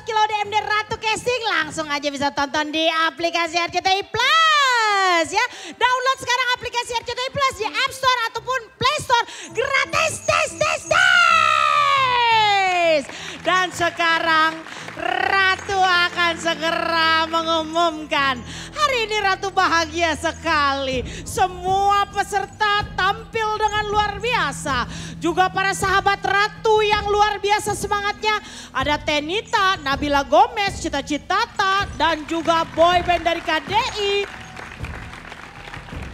untuk Kilau DMD Ratu Casting langsung aja bisa tonton di aplikasi RCTI Plus ya. Download sekarang aplikasi RCTI Plus di App Store ataupun Play Store gratis. Dan sekarang Ratu akan segera mengumumkan. Hari ini Ratu bahagia sekali. Semua peserta tampil dengan luar biasa. Juga para sahabat Ratu yang luar biasa semangatnya. Ada Tenita, Nabila Gomez, Cita-Citata, dan juga boyband dari KDI.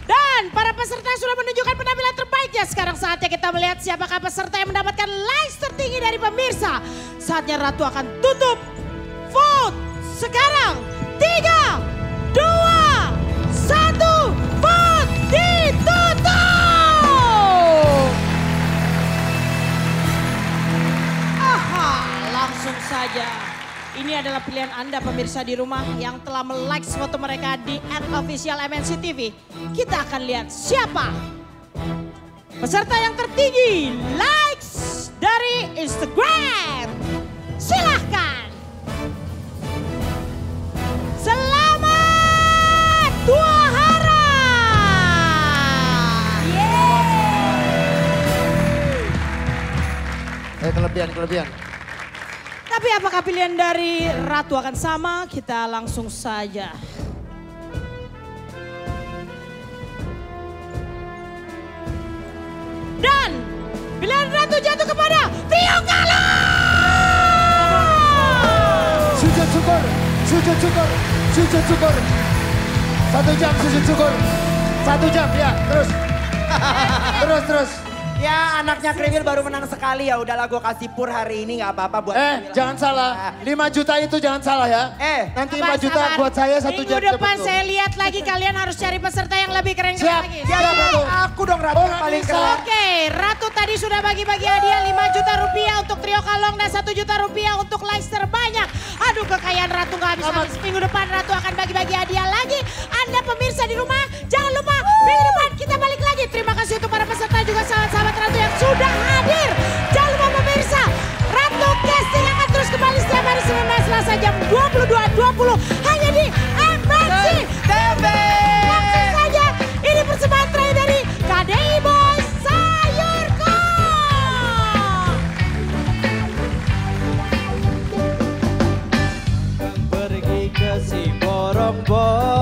Dan para peserta sudah menunjukkan penampilan terbaiknya. Sekarang saatnya kita melihat siapakah peserta yang mendapatkan likes tertinggi dari pemirsa. Saatnya Ratu akan tutup vote sekarang. 3, 2, 1, vote ditutup. Aha, langsung saja. Ini adalah pilihan Anda pemirsa di rumah yang telah me-likes foto mereka di @official MNCTV. Kita akan lihat siapa peserta yang tertinggi likes dari Instagram. Silahkan. Selamat 2 hari. Yeay. Kelebihan. Tapi apakah pilihan dari Ratu akan sama? Kita langsung saja. Dan pilihan Ratu jatuh kepada Trio Kalong. Sujud syukur. 1 jam sujud syukur. 1 jam ya, terus. Terus. Ya anaknya Kriwil baru menang sekali ya udahlah gue kasih pur hari ini gak apa-apa buat... jangan salah, 5 juta itu jangan salah ya. Nanti 5 juta sabar. Buat saya 1 jam. Minggu depan saya lihat lagi kalian harus cari peserta yang lebih keren-keren lagi. Siap Ratu. Aku dong Ratu paling keren. Oke, Ratu tadi sudah bagi-bagi hadiah 5 juta rupiah untuk Trio Kalong dan 1 juta rupiah untuk Leicester banyak. Aduh kekayaan Ratu gak habis-habis. Minggu depan Ratu akan bagi-bagi hadiah lagi. Anda pemirsa di rumah jangan lupa minggu depan kita balik lagi. Terima kasih untuk para peserta juga sahabat-sahabat Ratu yang sudah hadir. Jangan lupa pemirsa, Ratu Casting akan terus kembali setiap hari Senin dan Selasa jam 22.20 hanya di MNCTV. Langsung saja, ini persembahan terakhir dari KDI Boys Sayurku. Pergi ke si borong-borong.